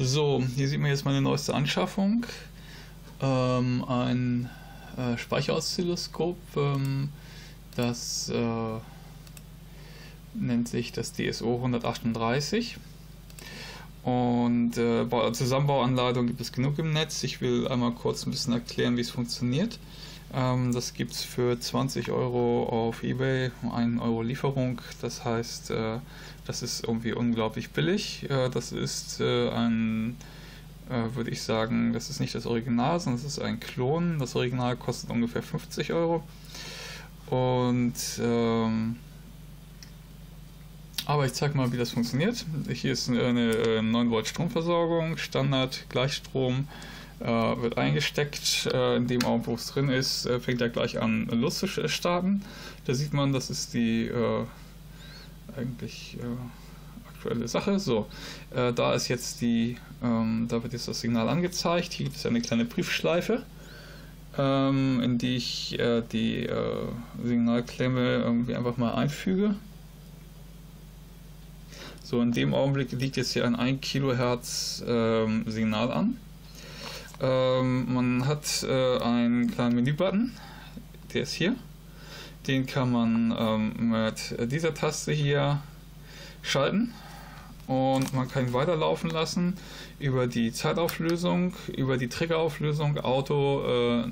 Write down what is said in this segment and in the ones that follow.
So, hier sieht man jetzt meine neueste Anschaffung. Ein Speicheroszilloskop. Das nennt sich das DSO 138. Und bei Zusammenbauanleitung gibt es genug im Netz. Ich will einmal kurz ein bisschen erklären, wie es funktioniert. Das gibt es für 20 Euro auf eBay, 1 Euro Lieferung. Das heißt, das ist irgendwie unglaublich billig. Das ist würde ich sagen, das ist nicht das Original, sondern es ist ein Klon. Das Original kostet ungefähr 50 Euro. Und aber ich zeige mal, wie das funktioniert. Hier ist eine 9 Volt Stromversorgung, Standard, Gleichstrom. Wird eingesteckt, in dem Augenblick, wo es drin ist, fängt er gleich an, Lust zu starten. Da sieht man, das ist die aktuelle Sache. So, da ist jetzt da wird jetzt das Signal angezeigt. Hier gibt es eine kleine Briefschleife, in die ich die Signalklemme irgendwie einfach mal einfüge. So, in dem Augenblick liegt jetzt hier ein 1 Kilohertz Signal an. Man hat einen kleinen Menübutton, der ist hier. Den kann man mit dieser Taste hier schalten und man kann ihn weiterlaufen lassen über die Zeitauflösung, über die Triggerauflösung, Auto,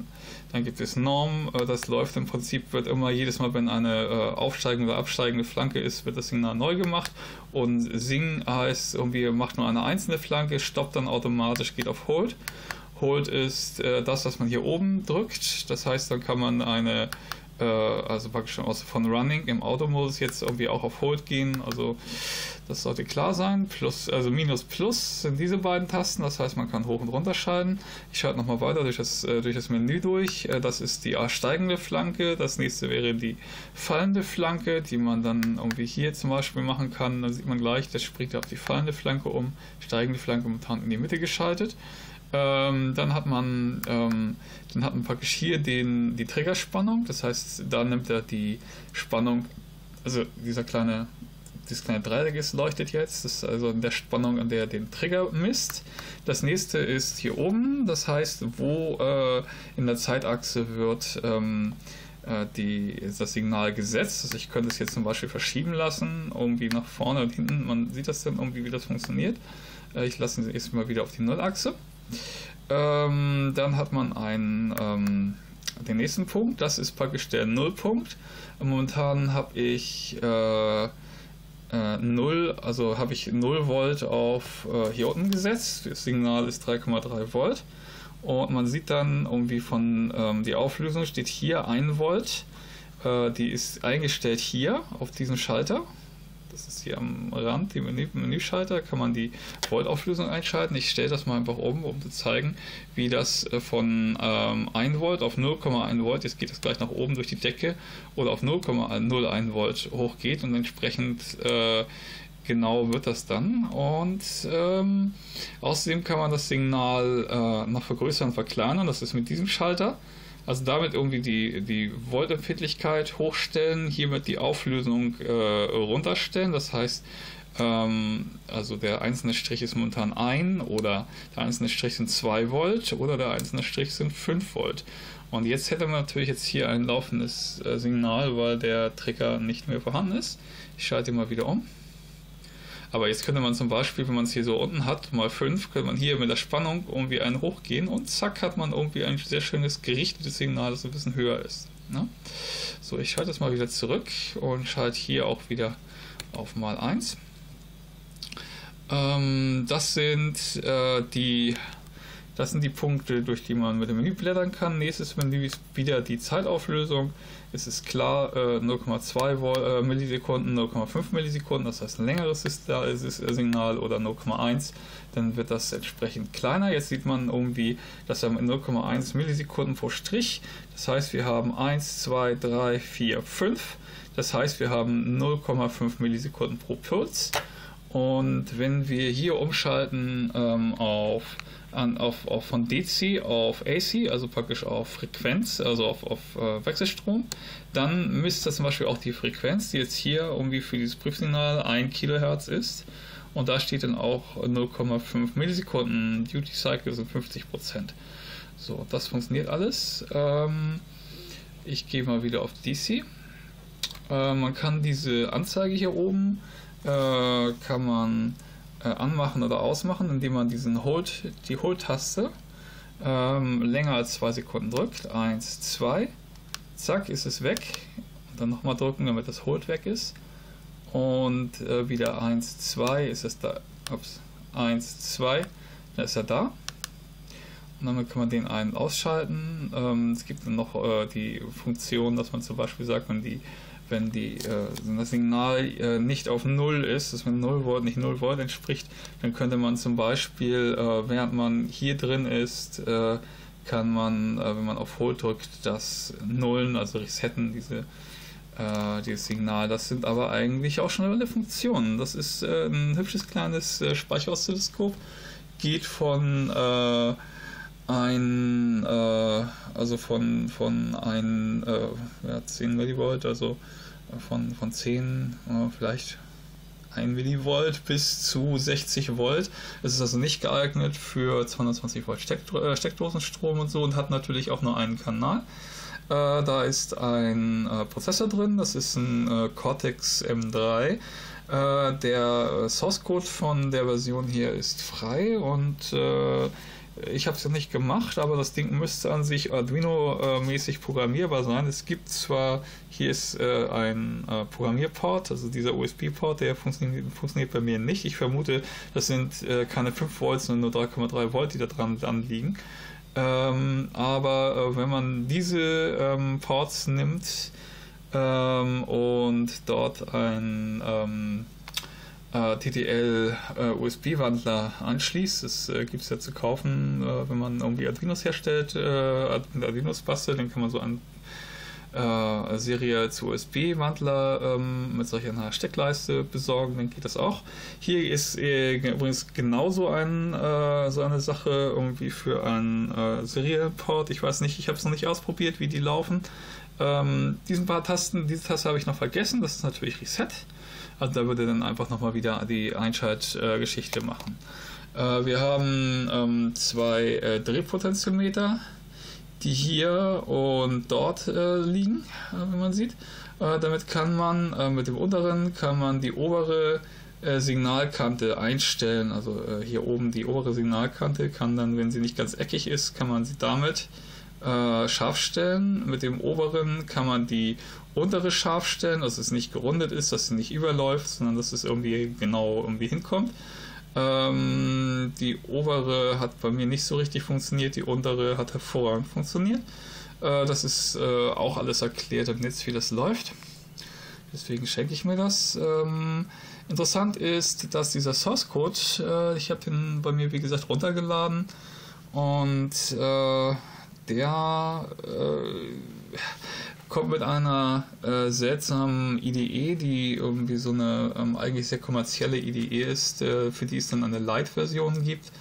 dann gibt es Norm. Das läuft im Prinzip, wird immer jedes Mal, wenn eine aufsteigende oder absteigende Flanke ist, wird das Signal neu gemacht. Und Sing heißt irgendwie, macht nur eine einzelne Flanke, stoppt dann automatisch, geht auf Hold. Hold ist das, was man hier oben drückt. Das heißt, dann kann man also praktisch von Running im Automodus jetzt irgendwie auch auf Hold gehen. Also das sollte klar sein. Plus, also Minus Plus sind diese beiden Tasten. Das heißt, man kann hoch und runter schalten. Ich schalte nochmal weiter durch das Menü durch. Das ist die steigende Flanke. Das nächste wäre die fallende Flanke, die man dann irgendwie hier zum Beispiel machen kann. Dann sieht man gleich, das springt auf die fallende Flanke um. Steigende Flanke momentan in die Mitte geschaltet. Dann hat man praktisch hier die Triggerspannung, das heißt, da nimmt er die Spannung, also dieses kleine Dreieck leuchtet jetzt, das ist also in der Spannung, an der er den Trigger misst. Das nächste ist hier oben, das heißt, wo in der Zeitachse wird das Signal gesetzt. Also ich könnte es jetzt zum Beispiel verschieben lassen, irgendwie nach vorne und hinten, man sieht das dann irgendwie, wie das funktioniert. Ich lasse ihn jetzt mal wieder auf die Nullachse. Dann hat man den nächsten Punkt, das ist praktisch der Nullpunkt. Momentan habe ich 0 Volt auf hier unten gesetzt. Das Signal ist 3,3 Volt. Und man sieht dann irgendwie die Auflösung steht hier 1 Volt. Die ist eingestellt hier auf diesem Schalter. Das ist hier am Rand, die Menüschalter, kann man die Voltauflösung einschalten. Ich stelle das mal einfach um zu zeigen, wie das von 1 Volt auf 0,1 Volt, jetzt geht das gleich nach oben durch die Decke, oder auf 0,01 Volt hochgeht und entsprechend genau wird das dann. Und außerdem kann man das Signal noch vergrößern und verkleinern, das ist mit diesem Schalter. Also damit irgendwie die Voltempfindlichkeit hochstellen, hiermit die Auflösung runterstellen. Das heißt, also der einzelne Strich ist momentan 1 oder der einzelne Strich sind 2 Volt oder der einzelne Strich sind 5 Volt. Und jetzt hätte man natürlich jetzt hier ein laufendes Signal, weil der Trigger nicht mehr vorhanden ist. Ich schalte ihn mal wieder um. Aber jetzt könnte man zum Beispiel, wenn man es hier so unten hat, mal 5, könnte man hier mit der Spannung irgendwie einen hochgehen und zack hat man irgendwie ein sehr schönes gerichtetes Signal, das ein bisschen höher ist. Ne? So, ich schalte das mal wieder zurück und schalte hier auch wieder auf mal 1. Das sind die Punkte, durch die man mit dem Menü blättern kann. Nächstes Menü ist wieder die Zeitauflösung. Es ist klar, 0,2 Millisekunden, 0,5 Millisekunden, das heißt ein längeres Signal oder 0,1, dann wird das entsprechend kleiner. Jetzt sieht man irgendwie, dass er mit 0,1 Millisekunden pro Strich, das heißt wir haben 1, 2, 3, 4, 5, das heißt wir haben 0,5 Millisekunden pro Puls. Und wenn wir hier umschalten von DC auf AC, also praktisch auf Frequenz, also auf Wechselstrom, dann misst das zum Beispiel auch die Frequenz, die jetzt hier irgendwie für dieses Prüfsignal 1 Kilohertz ist. und da steht dann auch 0,5 Millisekunden, Duty Cycle sind 50%. So, das funktioniert alles. Ich gehe mal wieder auf DC. Man kann diese Anzeige hier oben kann man anmachen oder ausmachen, indem man diesen die Hold-Taste länger als 2 Sekunden drückt. 1, 2, zack, ist es weg. Und dann nochmal drücken, damit das Hold weg ist. Und wieder 1, 2, ist es da. Ups, 1, 2, dann ist er da. Und damit kann man den einen ausschalten. Es gibt dann noch die Funktion, dass man zum Beispiel sagt, wenn das Signal nicht auf 0 ist, dass man 0 Volt, nicht 0 Volt entspricht, dann könnte man zum Beispiel, während man hier drin ist, kann man, wenn man auf Hold drückt, das Nullen, also Resetten, dieses Signal. Das sind aber eigentlich auch schon alle Funktionen. Das ist ein hübsches kleines Speicheroszilloskop. Geht von ja, 10 Millivolt, also von 10 vielleicht 1 Millivolt bis zu 60 Volt. Es ist also nicht geeignet für 220 Volt Steckdosenstrom und so und hat natürlich auch nur einen Kanal. Da ist ein Prozessor drin, das ist ein Cortex-M3. Der Source-Code von der Version hier ist frei und ich habe es ja nicht gemacht, aber das Ding müsste an sich Arduino-mäßig programmierbar sein. Es gibt zwar, hier ist ein Programmierport, also dieser USB-Port, der funktioniert bei mir nicht. Ich vermute, das sind keine 5 Volt, sondern nur 3,3 Volt, die da dran liegen. Aber wenn man diese Ports nimmt und dort ein TTL-USB-Wandler anschließt. Das gibt es ja zu kaufen, wenn man irgendwie Arduinos herstellt, Arduinos bastelt, dann kann man so einen seriell zu USB-Wandler mit solch einer Steckleiste besorgen, dann geht das auch. Hier ist übrigens genauso so eine Sache irgendwie für einen Seriell-Port. Ich weiß nicht, ich habe es noch nicht ausprobiert, wie die laufen. Diese Taste habe ich noch vergessen, das ist natürlich Reset. Also da würde dann einfach nochmal wieder die Einschaltgeschichte machen. Wir haben zwei Drehpotentiometer, die hier und dort liegen, wie man sieht. Damit kann man mit dem unteren die obere Signalkante einstellen. Also hier oben die obere Signalkante kann dann, wenn sie nicht ganz eckig ist, kann man sie damit scharf stellen. Mit dem oberen kann man die untere scharf stellen, dass es nicht gerundet ist, dass sie nicht überläuft, sondern dass es irgendwie genau hinkommt. Die obere hat bei mir nicht so richtig funktioniert, die untere hat hervorragend funktioniert. Das ist auch alles erklärt im Netz, wie das läuft. Deswegen schenke ich mir das. Interessant ist, dass dieser Source Code, ich habe den bei mir wie gesagt runtergeladen und der kommt mit einer seltsamen IDE, die irgendwie so eine eigentlich sehr kommerzielle IDE ist, für die es dann eine Lite-Version gibt.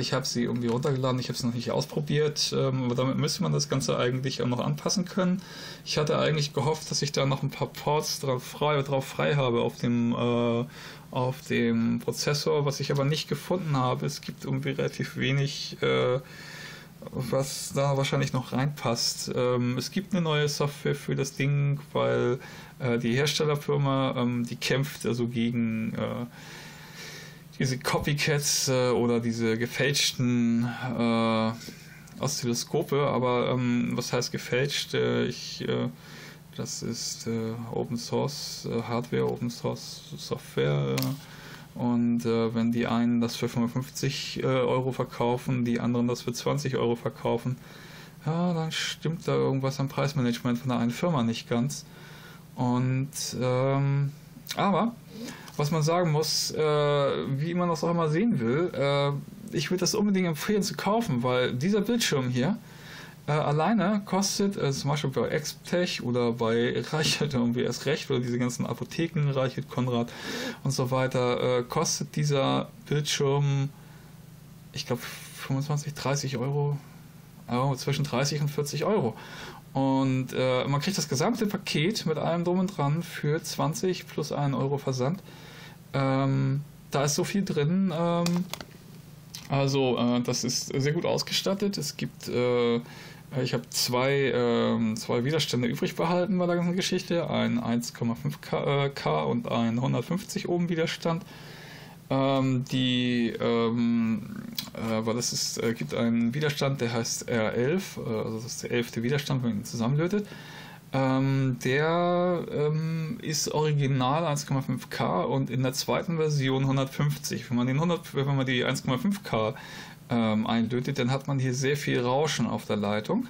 Ich habe sie irgendwie runtergeladen, ich habe es noch nicht ausprobiert, aber damit müsste man das Ganze eigentlich auch noch anpassen können. Ich hatte eigentlich gehofft, dass ich da noch ein paar Ports drauf frei habe auf dem Prozessor, was ich aber nicht gefunden habe. Es gibt irgendwie relativ wenig was da wahrscheinlich noch reinpasst. Es gibt eine neue Software für das Ding, weil die Herstellerfirma, die kämpft also gegen diese Copycats oder diese gefälschten Oszilloskope, aber was heißt gefälscht? Das ist Open Source Hardware, Open Source Software. Und wenn die einen das für 55 Euro verkaufen, die anderen das für 20 Euro verkaufen, ja, dann stimmt da irgendwas am Preismanagement von der einen Firma nicht ganz. Und aber was man sagen muss, wie man das auch immer sehen will, ich würde das unbedingt empfehlen zu kaufen, weil dieser Bildschirm hier alleine kostet, zum Beispiel bei ExpTech oder bei Reichelt irgendwie erst recht, oder diese ganzen Apotheken, Reichelt, Konrad und so weiter, kostet dieser Bildschirm, ich glaube 25, 30 Euro, zwischen 30 und 40 Euro. Und man kriegt das gesamte Paket mit allem drum und dran für 20 plus 1 Euro Versand. da ist so viel drin. Das ist sehr gut ausgestattet. Es gibt, ich habe zwei Widerstände übrig behalten bei der ganzen Geschichte. Ein 1,5K und ein 150 Ohm Widerstand. Gibt einen Widerstand, der heißt R11, also das ist der 11. Widerstand, wenn man ihn zusammenlötet. Ist original 1,5K und in der zweiten Version 150. Wenn man die 1,5K einlötet, dann hat man hier sehr viel Rauschen auf der Leitung.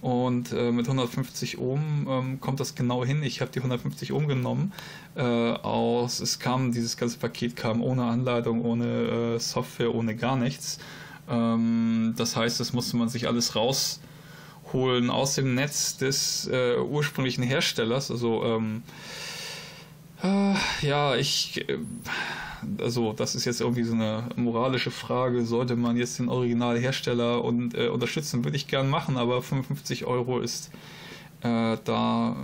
Und mit 150 Ohm kommt das genau hin. Ich habe die 150 Ohm genommen. Dieses ganze Paket kam ohne Anleitung, ohne Software, ohne gar nichts. Das heißt, das musste man sich alles rausholen aus dem Netz des ursprünglichen Herstellers. Das ist jetzt irgendwie so eine moralische Frage. Sollte man jetzt den Originalhersteller unterstützen, würde ich gern machen, aber 55 € ist da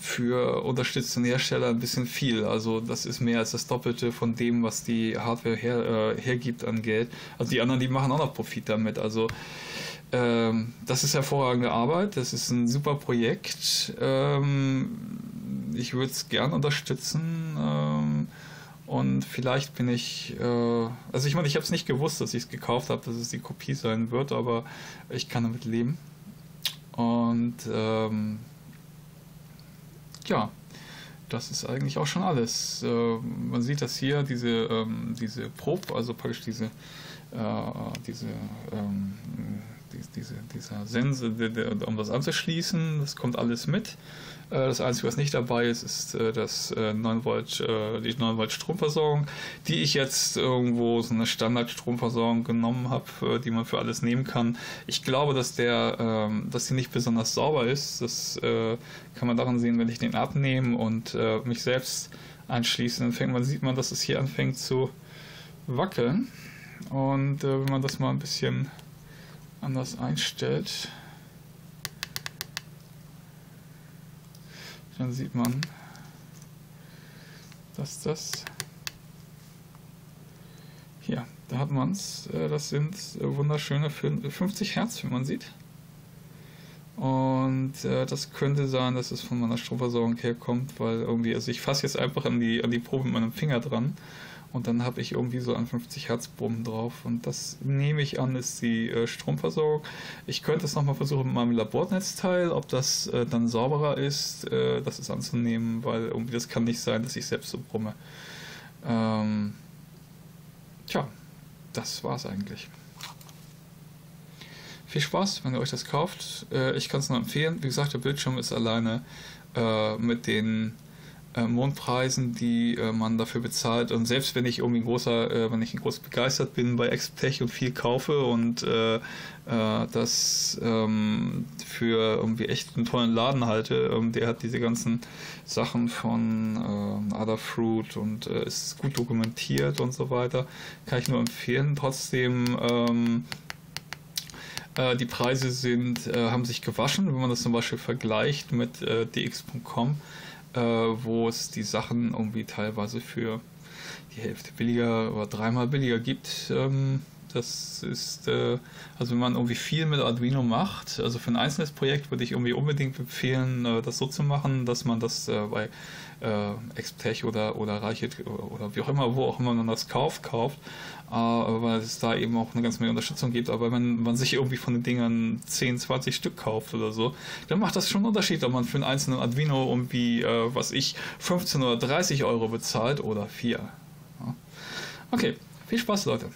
für unterstützten Hersteller ein bisschen viel. Also das ist mehr als das Doppelte von dem, was die Hardware hergibt an Geld. Also die anderen, die machen auch noch Profit damit. Also das ist hervorragende Arbeit, das ist ein super Projekt. Ich würde es gern unterstützen. Und vielleicht bin ich, ich habe es nicht gewusst, dass ich es gekauft habe, dass es die Kopie sein wird, aber ich kann damit leben. Und ja, das ist eigentlich auch schon alles. Man sieht das hier, diese Probe, also praktisch dieser Sensor, um das anzuschließen, das kommt alles mit. Das Einzige, was nicht dabei ist, ist die 9 Volt Stromversorgung, die ich jetzt irgendwo so eine Standardstromversorgung genommen habe, die man für alles nehmen kann. Ich glaube, dass die nicht besonders sauber ist. Das kann man daran sehen, wenn ich den abnehme und mich selbst einschließe. Dann sieht man, dass es hier anfängt zu wackeln. Und wenn man das mal ein bisschen anders einstellt, dann sieht man, dass das hier, da hat man es, das sind wunderschöne 50 Hertz, wie man sieht. Und das könnte sein, dass es von meiner Stromversorgung herkommt, weil irgendwie, also ich fasse jetzt einfach an die Probe mit meinem Finger dran. Und dann habe ich irgendwie so einen 50 Hertz Brummen drauf. Und das, nehme ich an, ist die Stromversorgung. Ich könnte es nochmal versuchen mit meinem Labornetzteil, ob das dann sauberer ist. Das ist anzunehmen, weil irgendwie das kann nicht sein, dass ich selbst so brumme. Tja, das war's eigentlich. Viel Spaß, wenn ihr euch das kauft. Ich kann es nur empfehlen. Wie gesagt, der Bildschirm ist alleine mit den Mondpreisen, die man dafür bezahlt, und selbst wenn ich irgendwie groß begeistert bin bei ExpTech und viel kaufe und das für irgendwie echt einen tollen Laden halte, der hat diese ganzen Sachen von Adafruit und ist gut dokumentiert und so weiter, kann ich nur empfehlen. Trotzdem die Preise haben sich gewaschen, wenn man das zum Beispiel vergleicht mit dx.com, wo es die Sachen irgendwie teilweise für die Hälfte billiger oder dreimal billiger gibt. Das ist, wenn man irgendwie viel mit Arduino macht, also für ein einzelnes Projekt würde ich irgendwie unbedingt empfehlen, das so zu machen, dass man das bei ExpTech oder Reichelt oder wie auch immer, wo auch immer man das kauft, weil es da eben auch eine ganze Menge Unterstützung gibt. Aber wenn man sich irgendwie von den Dingern 10, 20 Stück kauft oder so, dann macht das schon einen Unterschied, ob man für einen einzelnen Arduino irgendwie, 15 oder 30 € bezahlt oder 4. Ja. Okay, viel Spaß, Leute.